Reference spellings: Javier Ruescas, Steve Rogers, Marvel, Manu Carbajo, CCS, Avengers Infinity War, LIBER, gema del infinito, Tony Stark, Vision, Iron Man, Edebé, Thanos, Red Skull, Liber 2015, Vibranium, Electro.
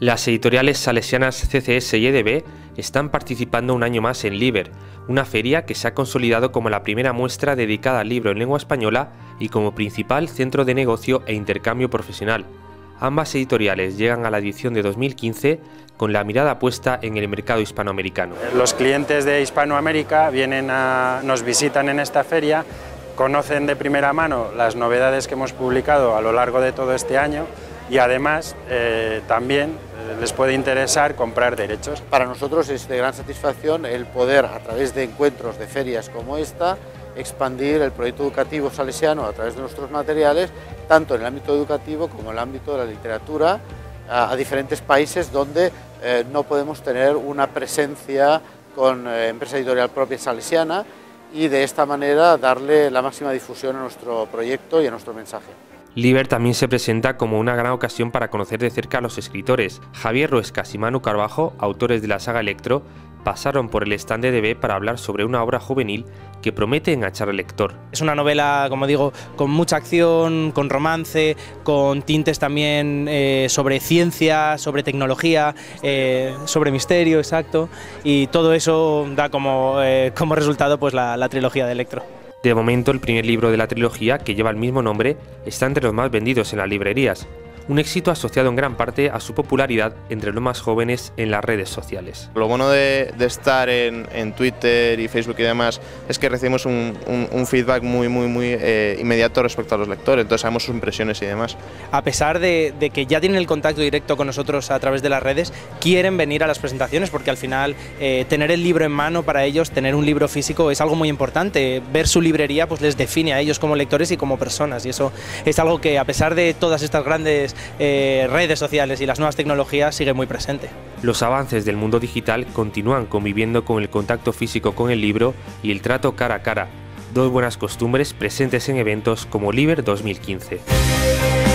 Las editoriales salesianas CCS y Edebé están participando un año más en Liber, una feria que se ha consolidado como la primera muestra dedicada al libro en lengua española y como principal centro de negocio e intercambio profesional. Ambas editoriales llegan a la edición de 2015 con la mirada puesta en el mercado hispanoamericano. Los clientes de Hispanoamérica nos visitan en esta feria, conocen de primera mano las novedades que hemos publicado a lo largo de todo este año y además también les puede interesar comprar derechos. Para nosotros es de gran satisfacción el poder, a través de encuentros de ferias como esta, expandir el proyecto educativo salesiano a través de nuestros materiales, tanto en el ámbito educativo como en el ámbito de la literatura, a diferentes países donde no podemos tener una presencia con empresa editorial propia salesiana, y de esta manera darle la máxima difusión a nuestro proyecto y a nuestro mensaje. Liber también se presenta como una gran ocasión para conocer de cerca a los escritores. Javier Ruescas y Manu Carbajo, autores de la saga Electro, pasaron por el stand de Edebé para hablar sobre una obra juvenil que promete enganchar al lector. Es una novela, como digo, con mucha acción, con romance, con tintes también sobre ciencia, sobre tecnología, sobre misterio, exacto, y todo eso da como resultado pues la trilogía de Electro. De momento, el primer libro de la trilogía, que lleva el mismo nombre, está entre los más vendidos en las librerías, un éxito asociado en gran parte a su popularidad entre los más jóvenes en las redes sociales. Lo bueno de estar en Twitter y Facebook y demás es que recibimos un feedback muy inmediato respecto a los lectores, entonces sabemos sus impresiones y demás. A pesar de que ya tienen el contacto directo con nosotros a través de las redes, quieren venir a las presentaciones porque al final tener el libro en mano para ellos, tener un libro físico es algo muy importante. Ver su librería pues les define a ellos como lectores y como personas, y eso es algo que a pesar de todas estas grandes redes sociales y las nuevas tecnologías sigue muy presente. Los avances del mundo digital continúan conviviendo con el contacto físico con el libro y el trato cara a cara, dos buenas costumbres presentes en eventos como Liber 2015.